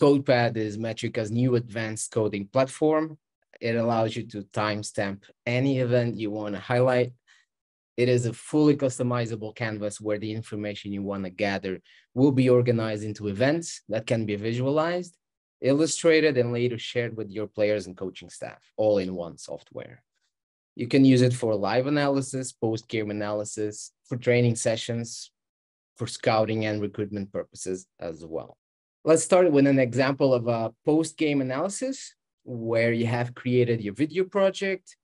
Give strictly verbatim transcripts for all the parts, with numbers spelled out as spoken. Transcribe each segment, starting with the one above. CodePad is Metrica's new advanced coding platform. It allows you to timestamp any event you want to highlight. It is a fully customizable canvas where the information you want to gather will be organized into events that can be visualized, illustrated, and later shared with your players and coaching staff, all in one software. You can use it for live analysis, post-game analysis, for training sessions, for scouting and recruitment purposes as well. Let's start with an example of a post-game analysis where you have created your video project,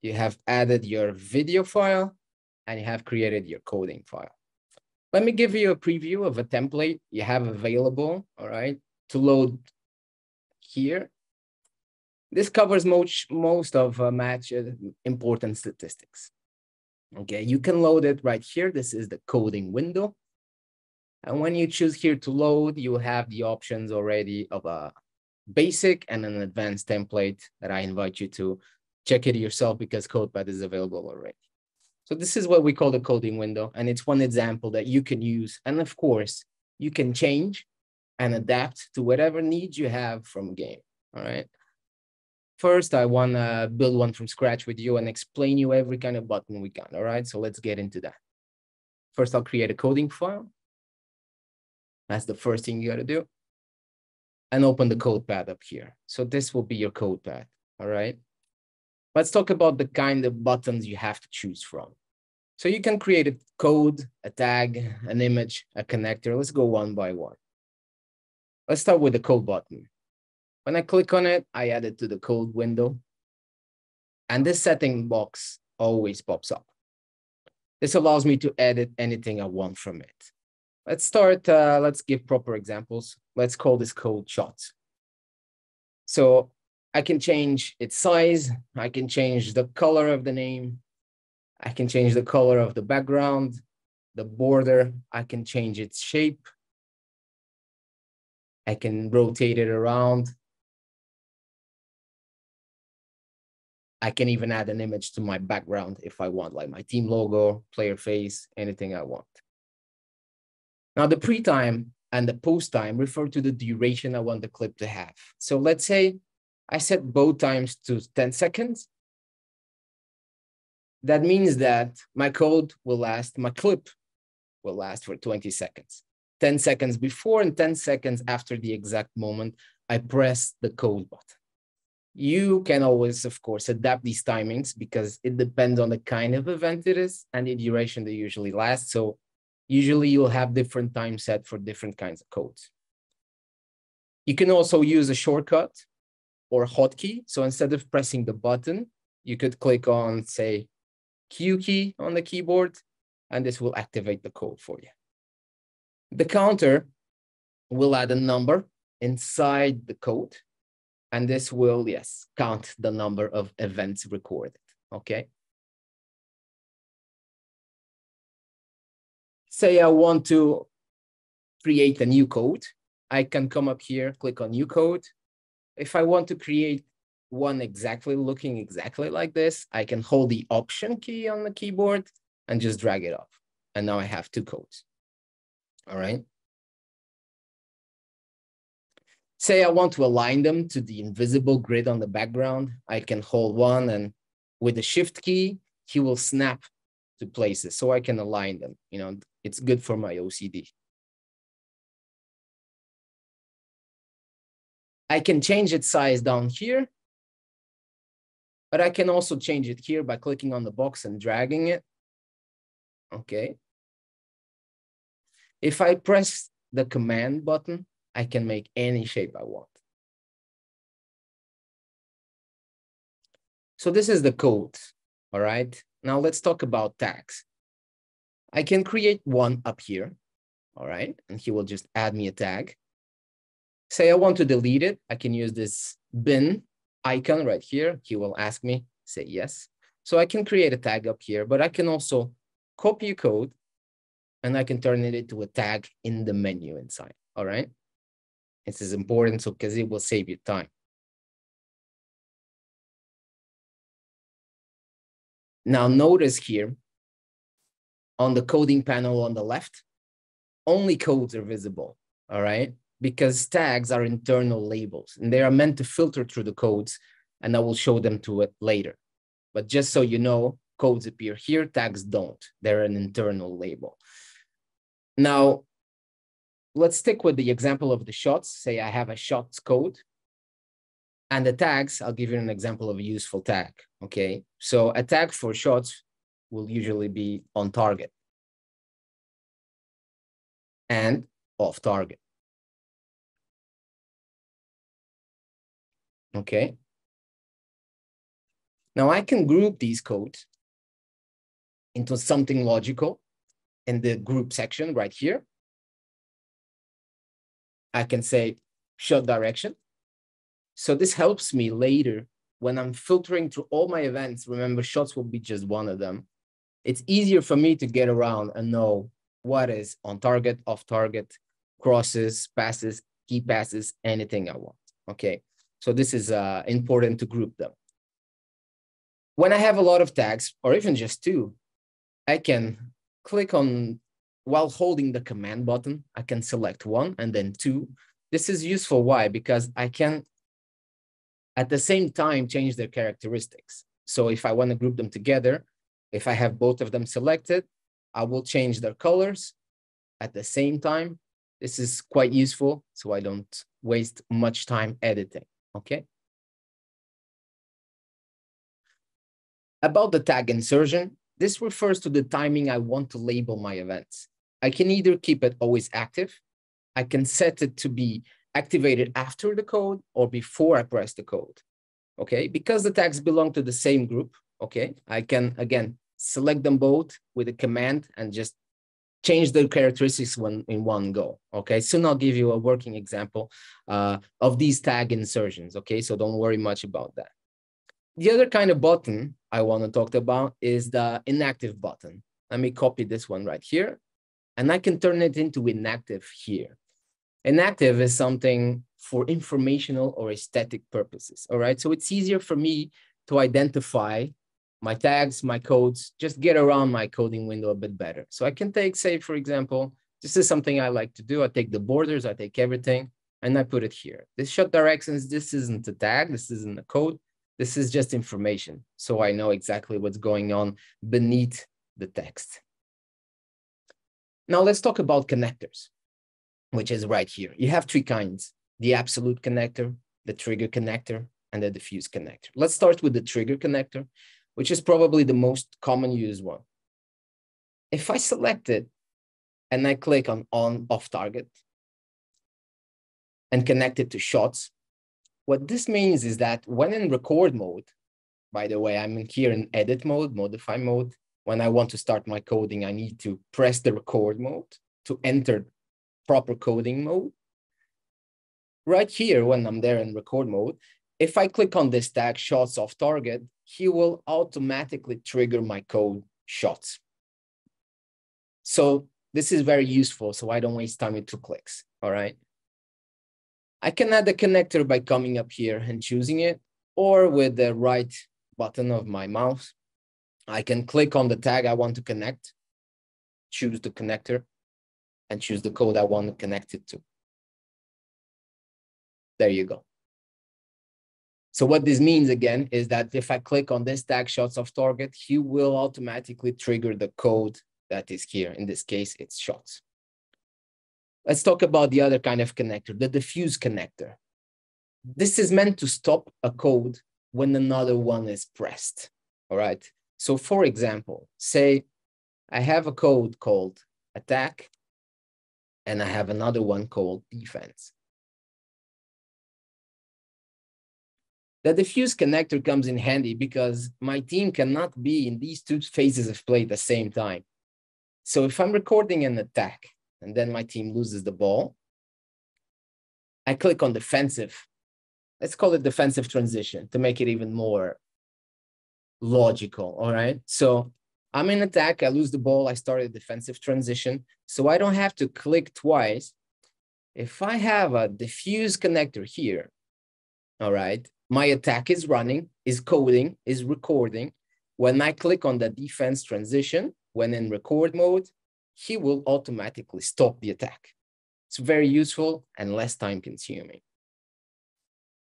you have added your video file, and you have created your coding file. Let me give you a preview of a template you have available, all right, to load here. This covers most, most of a match important statistics. Okay, you can load it right here. This is the coding window. And when you choose here to load, you have the options already of a basic and an advanced template that I invite you to check it yourself because CodePad is available already. So this is what we call the coding window, and it's one example that you can use. And of course, you can change and adapt to whatever needs you have from game, all right? First, I wanna build one from scratch with you and explain you every kind of button we got, all right? So let's get into that. First, I'll create a coding file. That's the first thing you gotta do. And open the CodePad up here. So this will be your CodePad, all right? Let's talk about the kind of buttons you have to choose from. So you can create a code, a tag, an image, a connector. Let's go one by one. Let's start with the code button. When I click on it, I add it to the code window. And this setting box always pops up. This allows me to edit anything I want from it. Let's start, uh, let's give proper examples. Let's call this code shots. So I can change its size. I can change the color of the name. I can change the color of the background, the border. I can change its shape. I can rotate it around. I can even add an image to my background if I want, like my team logo, player face, anything I want. Now the pre-time and the post-time refer to the duration I want the clip to have. So let's say I set both times to ten seconds. That means that my code will last, my clip will last for twenty seconds. ten seconds before and ten seconds after the exact moment I press the code button. You can always, of course, adapt these timings because it depends on the kind of event it is and the duration they usually last. So usually you'll have different time set for different kinds of codes. You can also use a shortcut or hotkey. So instead of pressing the button, you could click on, say, Q key on the keyboard, and this will activate the code for you. The counter will add a number inside the code, and this will, yes, count the number of events recorded, okay? Say I want to create a new code. I can come up here, click on new code. If I want to create one exactly looking exactly like this, I can hold the option key on the keyboard and just drag it up. And now I have two codes, all right? Say I want to align them to the invisible grid on the background. I can hold one and with the shift key, he will snap to places so I can align them. You know, it's good for my O C D. I can change its size down here, but I can also change it here by clicking on the box and dragging it. Okay. If I press the command button, I can make any shape I want. So this is the code, all right? Now let's talk about tags. I can create one up here, all right? And he will just add me a tag. Say I want to delete it, I can use this bin icon right here. He will ask me, say yes. So I can create a tag up here, but I can also copy code and I can turn it into a tag in the menu inside, all right? This is important so because it will save you time. Now notice here on the coding panel on the left, only codes are visible, all right? because tags are internal labels and they are meant to filter through the codes, and I will show them to it later. But just so you know, codes appear here, tags don't. They're an internal label. Now, let's stick with the example of the shots. Say I have a shots code and the tags. I'll give you an example of a useful tag, okay? So a tag for shots will usually be on target and off target, okay? Now I can group these codes into something logical in the group section right here. I can say shot direction. So this helps me later when I'm filtering through all my events. Remember, shots will be just one of them. It's easier for me to get around and know what is on target, off target, crosses, passes, key passes, anything I want, okay? So this is uh, important to group them. When I have a lot of tags, or even just two, I can click on, while holding the command button, I can select one and then two. This is useful, why? Because I can, at the same time, change their characteristics. So if I want to group them together, if I have both of them selected, I will change their colors at the same time. This is quite useful, so I don't waste much time editing, okay? About the tag insertion, this refers to the timing I want to label my events. I can either keep it always active, I can set it to be activated after the code or before I press the code, okay? Because the tags belong to the same group, okay? I can, again, select them both with a command and just change their characteristics when, in one go, okay? Soon I'll give you a working example uh, of these tag insertions, okay? So don't worry much about that. The other kind of button I want to talk about is the inactive button. Let me copy this one right here, and I can turn it into inactive here. Inactive is something for informational or aesthetic purposes, all right? So it's easier for me to identify my tags, my codes, just get around my coding window a bit better. So I can take, say, for example, this is something I like to do. I take the borders, I take everything, and I put it here. This shot directions, this isn't a tag, this isn't a code. This is just information, so I know exactly what's going on beneath the text. Now let's talk about connectors, which is right here. You have three kinds: the absolute connector, the trigger connector, and the diffuse connector. Let's start with the trigger connector, which is probably the most common used one. If I select it and I click on on off target and connect it to shots, what this means is that when in record mode, by the way, I'm in here in edit mode, modify mode. When I want to start my coding, I need to press the record mode to enter proper coding mode. Right here, when I'm there in record mode, if I click on this tag, shots off target, he will automatically trigger my code shots. So this is very useful, so I don't waste time with two clicks, all right? I can add a connector by coming up here and choosing it, or with the right button of my mouse, I can click on the tag I want to connect, choose the connector, and choose the code I want to connect it to. There you go. So what this means again is that if I click on this tag shots off target, he will automatically trigger the code that is here. In this case, it's shots. Let's talk about the other kind of connector, the diffuse connector. This is meant to stop a code when another one is pressed, all right? So for example, say I have a code called attack and I have another one called defense. The diffuse connector comes in handy because my team cannot be in these two phases of play at the same time. So if I'm recording an attack, and then my team loses the ball, I click on defensive. Let's call it defensive transition to make it even more logical, all right? So I'm in attack, I lose the ball, I start a defensive transition, so I don't have to click twice. If I have a diffuse connector here, all right, my attack is running, is coding, is recording. When I click on the defense transition, when in record mode, he will automatically stop the attack. It's very useful and less time consuming.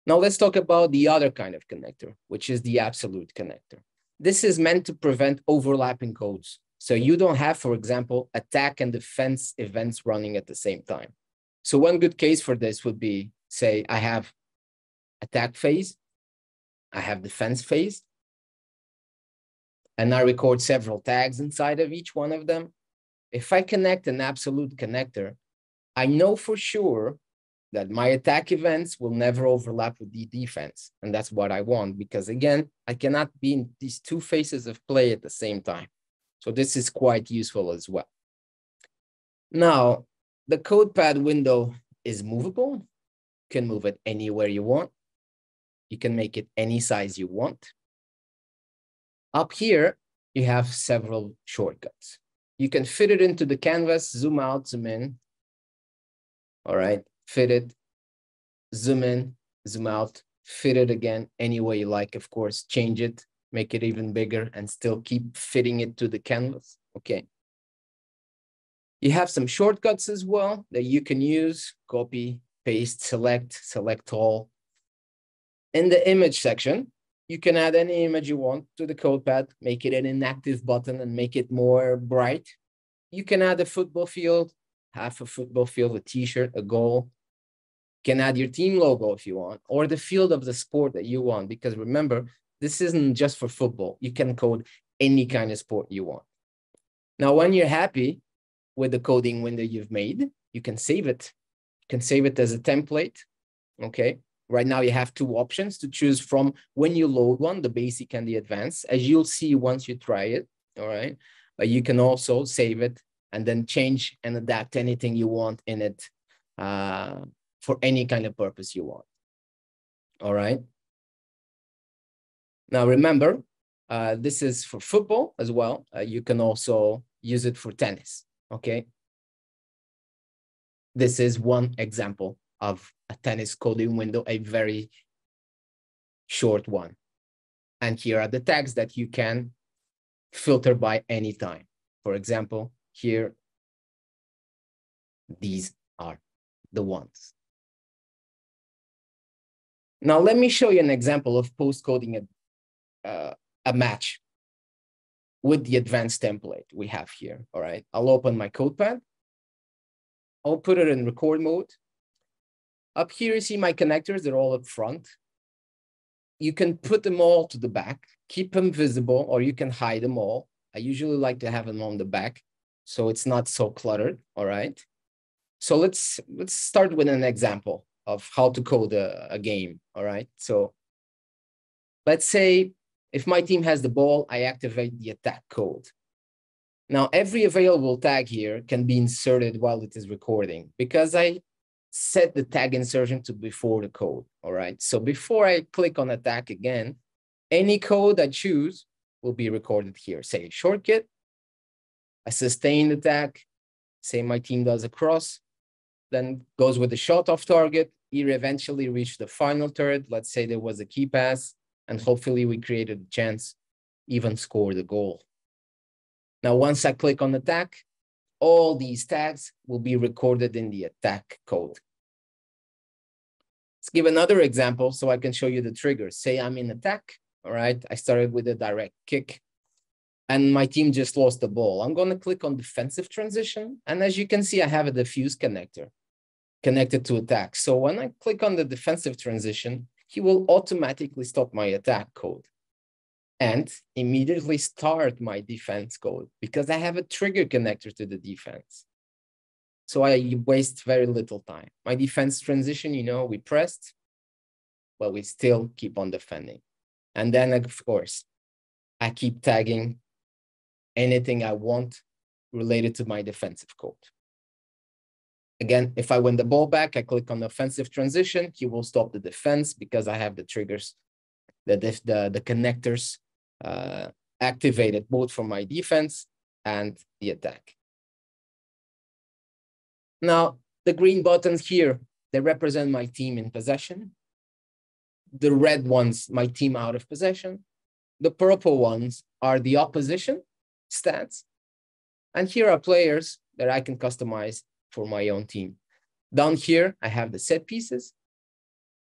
Now let's talk about the other kind of connector, which is the absolute connector. This is meant to prevent overlapping codes. So you don't have, for example, attack and defense events running at the same time. So one good case for this would be, say, I have attack phase, I have defense phase, and I record several tags inside of each one of them. If I connect an absolute connector, I know for sure that my attack events will never overlap with the defense. And that's what I want, because again, I cannot be in these two phases of play at the same time. So this is quite useful as well. Now, the CodePad window is movable. You can move it anywhere you want. You can make it any size you want. Up here, you have several shortcuts. You can fit it into the canvas, zoom out, zoom in. All right, fit it, zoom in, zoom out, fit it again, any way you like, of course, change it, make it even bigger and still keep fitting it to the canvas, okay. You have some shortcuts as well that you can use, copy, paste, select, select all. In the image section, you can add any image you want to the CodePad, make it an inactive button and make it more bright. You can add a football field, half a football field, a t-shirt, a goal. You can add your team logo if you want, or the field of the sport that you want, because remember, this isn't just for football. You can code any kind of sport you want. Now, when you're happy with the coding window you've made, you can save it. You can save it as a template, okay? Right now, you have two options to choose from when you load one, the basic and the advanced, as you'll see once you try it, all right? But you can also save it and then change and adapt anything you want in it uh, for any kind of purpose you want, all right? Now, remember, uh, this is for football as well. Uh, you can also use it for tennis, okay? This is one example of a tennis coding window, a very short one. And here are the tags that you can filter by any time. For example, here, these are the ones. Now, let me show you an example of post-coding a, uh, a match with the advanced template we have here, all right? I'll open my CodePad. I'll put it in record mode. Up here, you see my connectors, they're all up front. You can put them all to the back, keep them visible, or you can hide them all. I usually like to have them on the back, so it's not so cluttered, all right? So let's, let's start with an example of how to code a, a game, all right? So let's say if my team has the ball, I activate the attack code. Now, every available tag here can be inserted while it is recording, because I set the tag insertion to before the code, all right? So before I click on attack again, any code I choose will be recorded here. Say a short kick, a sustained attack, say my team does a cross, then goes with a shot off target, here eventually reach the final third. Let's say there was a key pass, and hopefully we created a chance, even score the goal. Now, once I click on attack, all these tags will be recorded in the attack code. Let's give another example so I can show you the triggers. Say I'm in attack, all right? I started with a direct kick and my team just lost the ball. I'm gonna click on defensive transition. And as you can see, I have a diffuse connector connected to attack. So when I click on the defensive transition, he will automatically stop my attack code and immediately start my defense code because I have a trigger connector to the defense. So I waste very little time. My defense transition, you know, we pressed, but we still keep on defending. And then of course, I keep tagging anything I want related to my defensive code. Again, if I win the ball back, I click on the offensive transition, he will stop the defense because I have the triggers, the, the, the connectors Uh, activated both for my defense and the attack. Now, the green buttons here, they represent my team in possession. The red ones, my team out of possession. The purple ones are the opposition stats. And here are players that I can customize for my own team. Down here, I have the set pieces,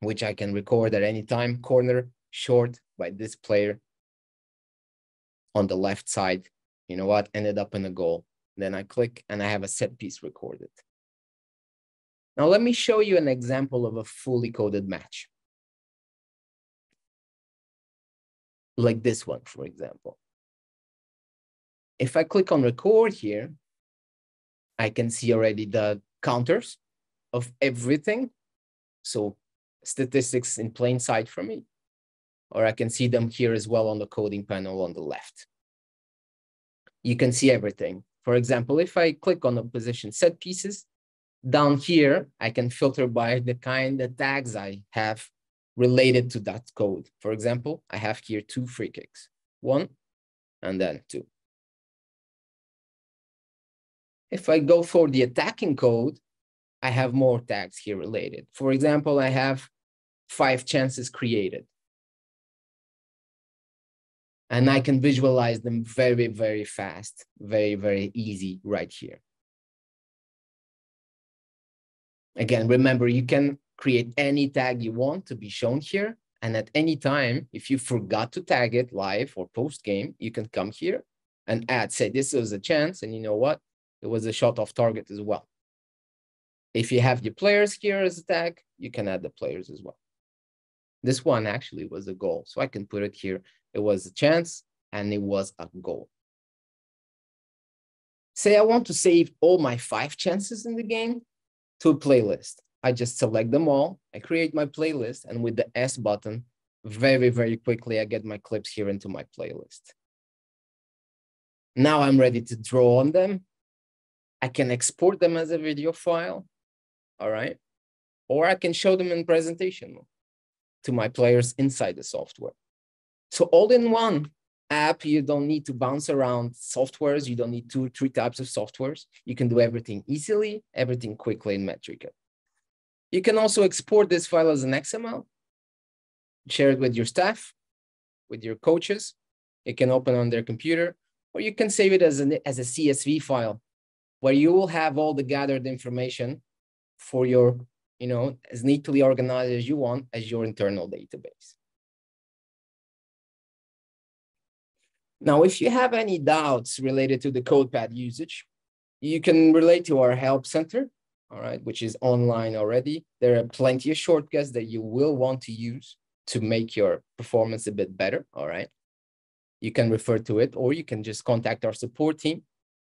which I can record at any time, corner, short by this player on the left side. You know what? Ended up in a goal. Then I click and I have a set piece recorded. Now let me show you an example of a fully coded match. Like this one, for example. If I click on record here, I can see already the counters of everything. So statistics in plain sight for me. Or I can see them here as well on the coding panel on the left. You can see everything. For example, if I click on the position set pieces, down here, I can filter by the kind of tags I have related to that code. For example, I have here two free kicks, one and then two. If I go for the attacking code, I have more tags here related. For example, I have five chances created. And I can visualize them very, very fast, very, very easy right here. Again, remember, you can create any tag you want to be shown here. And at any time, if you forgot to tag it live or post-game, you can come here and add, say, this was a chance. And you know what? It was a shot off target as well. If you have your players here as a tag, you can add the players as well. This one actually was a goal. So I can put it here. It was a chance and it was a goal. Say I want to save all my five chances in the game to a playlist. I just select them all. I create my playlist, and with the S button, very, very quickly, I get my clips here into my playlist. Now I'm ready to draw on them. I can export them as a video file, all right? Or I can show them in presentation mode to my players inside the software. So all in one app, you don't need to bounce around softwares. You don't need two or three types of softwares. You can do everything easily, everything quickly in Metrica. You can also export this file as an X M L, share it with your staff, with your coaches. It can open on their computer, or you can save it as, an, as a C S V file, where you will have all the gathered information for your, you know, as neatly organized as you want as your internal database. Now, if you have any doubts related to the CodePad usage, you can relate to our help center, all right, which is online already. There are plenty of shortcuts that you will want to use to make your performance a bit better, all right? You can refer to it, or you can just contact our support team.